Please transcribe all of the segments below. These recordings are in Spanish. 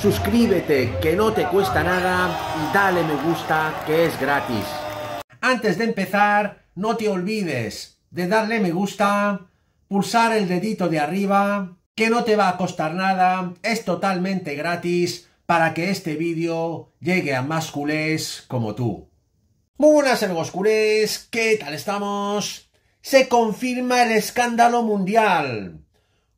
suscríbete que no te cuesta nada y dale me gusta que es gratis. Antes de empezar, no te olvides de darle me gusta, pulsar el dedito de arriba, que no te va a costar nada, es totalmente gratis para que este vídeo llegue a más culés como tú. Muy buenas amigos culés, ¿qué tal estamos? Se confirma el escándalo mundial.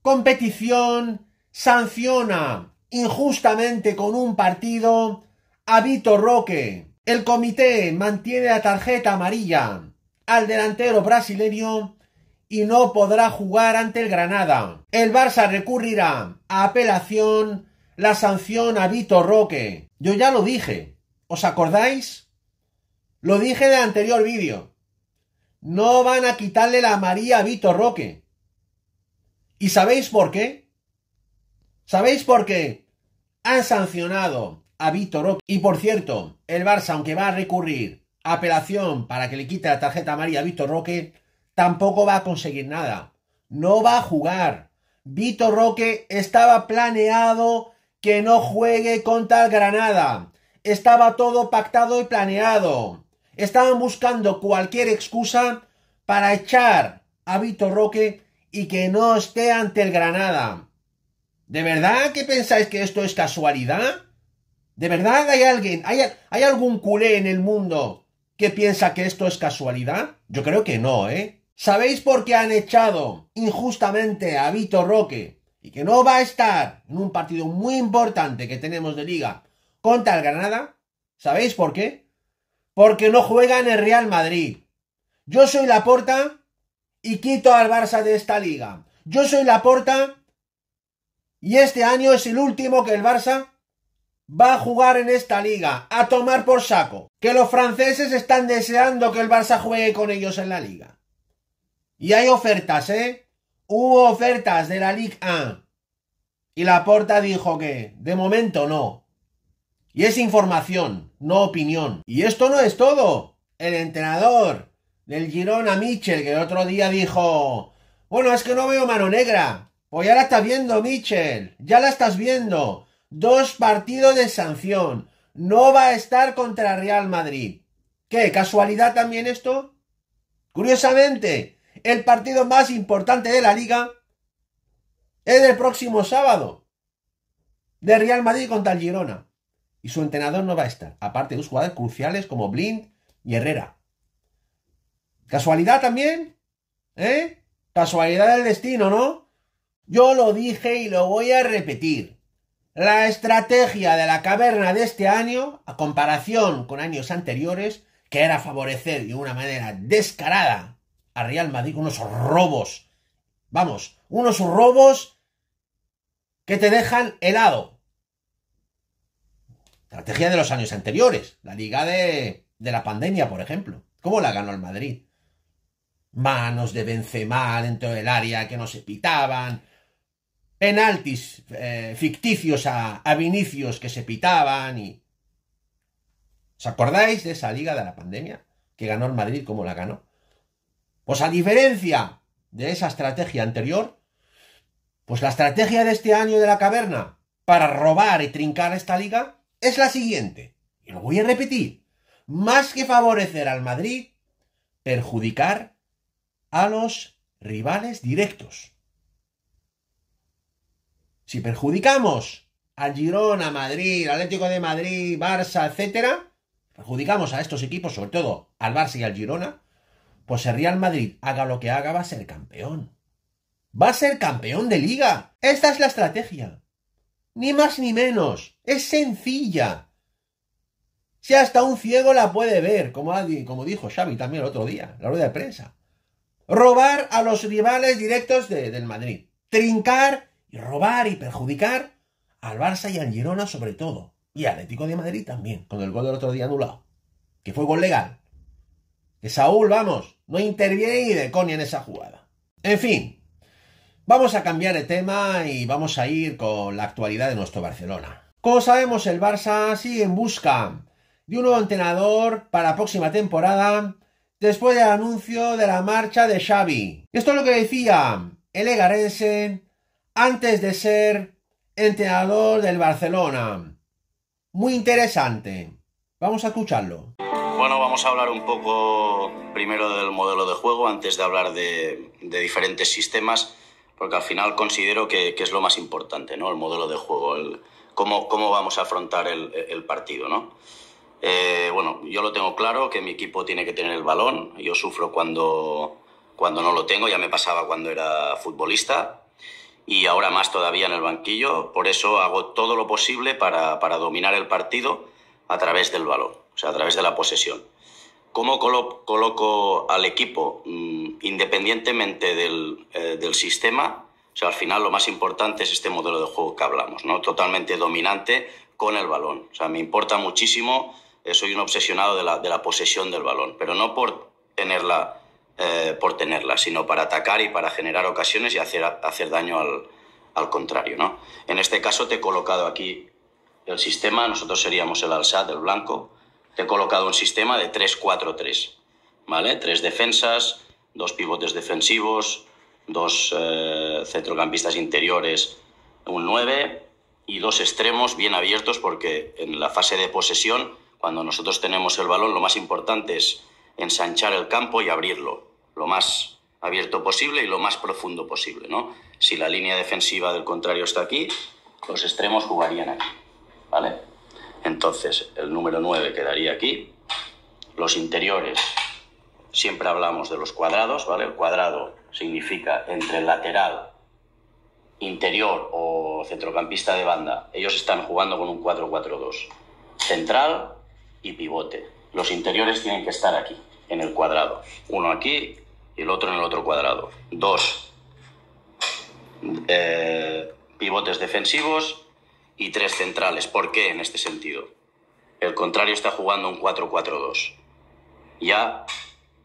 Competición sanciona injustamente con un partido a Vitor Roque. El comité mantiene la tarjeta amarilla al delantero brasileño y no podrá jugar ante el Granada. El Barça recurrirá a apelación la sanción a Vitor Roque. Yo ya lo dije, ¿os acordáis? Lo dije en el anterior vídeo. No van a quitarle la amarilla a Vitor Roque. ¿Y sabéis por qué? ¿Sabéis por qué? Han sancionado a Vitor Roque. Y por cierto, el Barça, aunque va a recurrir a apelación para que le quite la tarjeta amarilla a Vitor Roque, tampoco va a conseguir nada. No va a jugar. Vitor Roque estaba planeado que no juegue contra el Granada. Estaba todo pactado y planeado. Estaban buscando cualquier excusa para echar a Vitor Roque y que no esté ante el Granada. ¿De verdad que pensáis que esto es casualidad? ¿De verdad hay alguien, hay algún culé en el mundo que piensa que esto es casualidad? Yo creo que no, ¿eh? ¿Sabéis por qué han echado injustamente a Vitor Roque y que no va a estar en un partido muy importante que tenemos de liga contra el Granada? ¿Sabéis por qué? Porque no juega en el Real Madrid. Yo soy Laporta y quito al Barça de esta liga. Yo soy Laporta y este año es el último que el Barça va a jugar en esta liga. A tomar por saco. Que los franceses están deseando que el Barça juegue con ellos en la liga. Y hay ofertas, ¿eh? Hubo ofertas de la Ligue 1. Y Laporta dijo que, de momento, no. Y es información, no opinión. Y esto no es todo. El entrenador del Girona, Míchel, que el otro día dijo... Bueno, es que no veo mano negra. Pues ya la estás viendo, Míchel. Ya la estás viendo. 2 partidos de sanción. No va a estar contra Real Madrid. ¿Qué? ¿Casualidad también esto? Curiosamente... El partido más importante de la liga es el próximo sábado de Real Madrid contra el Girona. Y su entrenador no va a estar, aparte de dos jugadores cruciales como Blind y Herrera. ¿Casualidad también? ¿Eh? Casualidad del destino, ¿no? Yo lo dije y lo voy a repetir. La estrategia de la caverna de este año, a comparación con años anteriores, que era favorecer de una manera descarada a Real Madrid, unos robos. Vamos, unos robos que te dejan helado. Estrategia de los años anteriores. La liga de la pandemia, por ejemplo. ¿Cómo la ganó el Madrid? Manos de Benzema dentro del área que no se pitaban. Penaltis ficticios a Vinicius que se pitaban. Y... ¿Os acordáis de esa liga de la pandemia que ganó el Madrid? ¿Cómo la ganó? Pues a diferencia de esa estrategia anterior, pues la estrategia de este año de la caverna para robar y trincar esta liga es la siguiente. Y lo voy a repetir. Más que favorecer al Madrid, perjudicar a los rivales directos. Si perjudicamos al Girona, Madrid, Atlético de Madrid, Barça, etc., perjudicamos a estos equipos, sobre todo al Barça y al Girona, pues el Real Madrid, haga lo que haga, va a ser campeón. ¡Va a ser campeón de liga! Esta es la estrategia. Ni más ni menos. Es sencilla. Si hasta un ciego la puede ver, como dijo Xavi también el otro día, la rueda de prensa. Robar a los rivales directos del Madrid. Trincar y robar y perjudicar al Barça y al Girona sobre todo. Y al Atlético de Madrid también, con el gol del otro día anulado. Que fue gol legal. Que Saúl, vamos, no interviene ni de coña en esa jugada. En fin, vamos a cambiar de tema y vamos a ir con la actualidad de nuestro Barcelona. Como sabemos, el Barça sigue en busca de un nuevo entrenador para la próxima temporada después del anuncio de la marcha de Xavi. Esto es lo que decía el Egarense antes de ser entrenador del Barcelona. Muy interesante. Vamos a escucharlo. Bueno, vamos a hablar un poco primero del modelo de juego antes de hablar de diferentes sistemas, porque al final considero que es lo más importante, ¿no? El modelo de juego, cómo vamos a afrontar el partido, ¿no? Bueno, yo lo tengo claro, que mi equipo tiene que tener el balón. Yo sufro cuando no lo tengo, ya me pasaba cuando era futbolista y ahora más todavía en el banquillo. Por eso hago todo lo posible para dominar el partido a través del balón, o sea, a través de la posesión. ¿Cómo coloco al equipo? Independientemente del sistema, o sea, al final lo más importante es este modelo de juego que hablamos, ¿no? Totalmente dominante con el balón. O sea, me importa muchísimo, soy un obsesionado de la posesión del balón, pero no por tenerla, sino para atacar y para generar ocasiones y hacer daño al contrario, ¿no? En este caso te he colocado aquí el sistema, nosotros seríamos el Al-Sad, el blanco. Te he colocado un sistema de 3-4-3, ¿vale? 3 defensas, 2 pivotes defensivos, 2 centrocampistas interiores, un 9 y 2 extremos bien abiertos, porque en la fase de posesión, cuando nosotros tenemos el balón, lo más importante es ensanchar el campo y abrirlo lo más abierto posible y lo más profundo posible, ¿no? Si la línea defensiva del contrario está aquí, los extremos jugarían aquí, ¿vale? Entonces, el número 9 quedaría aquí. Los interiores, siempre hablamos de los cuadrados, ¿vale? El cuadrado significa entre el lateral, interior o centrocampista de banda. Ellos están jugando con un 4-4-2. Central y pivote. Los interiores tienen que estar aquí, en el cuadrado. Uno aquí y el otro en el otro cuadrado. 2 pivotes defensivos y 3 centrales. ¿Por qué en este sentido? El contrario está jugando un 4-4-2. Ya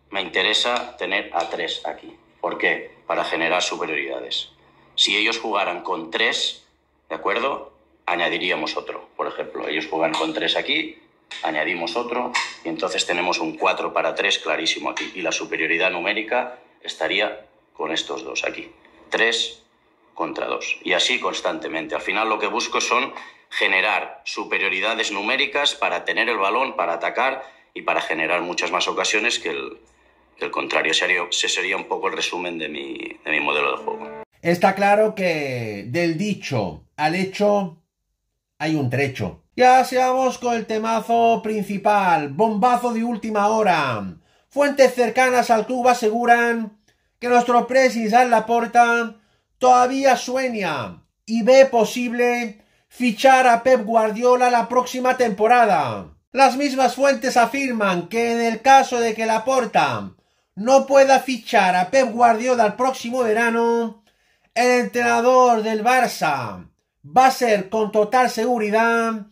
me interesa tener a 3 aquí. ¿Por qué? Para generar superioridades. Si ellos jugaran con 3, ¿de acuerdo? Añadiríamos otro. Por ejemplo, ellos juegan con 3 aquí, añadimos otro, y entonces tenemos un 4-3 clarísimo aquí. Y la superioridad numérica estaría con estos dos aquí. 3 contra 2. Y así constantemente. Al final lo que busco son generar superioridades numéricas para tener el balón, para atacar y para generar muchas más ocasiones que el contrario. Ese sería un poco el resumen de mi modelo de juego. Está claro que del dicho al hecho hay un trecho. Y ahora sigamos con el temazo principal. Bombazo de última hora. Fuentes cercanas al club aseguran que nuestro presidente Al Laporta todavía sueña y ve posible fichar a Pep Guardiola la próxima temporada. Las mismas fuentes afirman que en el caso de que Laporta no pueda fichar a Pep Guardiola el próximo verano, el entrenador del Barça va a ser con total seguridad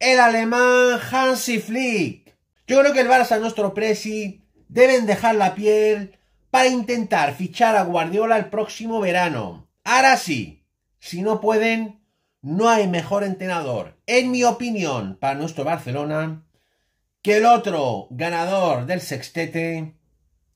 el alemán Hansi Flick. Yo creo que el Barça y nuestro presi deben dejar la piel para intentar fichar a Guardiola el próximo verano. Ahora sí, si no pueden, no hay mejor entrenador, en mi opinión, para nuestro Barcelona, que el otro ganador del sextete,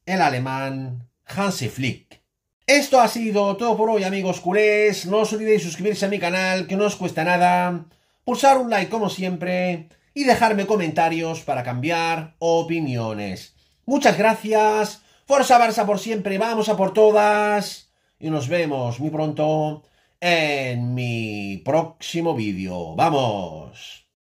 el alemán Hansi Flick. Esto ha sido todo por hoy, amigos culés. No os olvidéis suscribirse a mi canal, que no os cuesta nada, pulsar un like como siempre y dejarme comentarios para cambiar opiniones. Muchas gracias. Forza Barça por siempre, vamos a por todas y nos vemos muy pronto en mi próximo vídeo. ¡Vamos!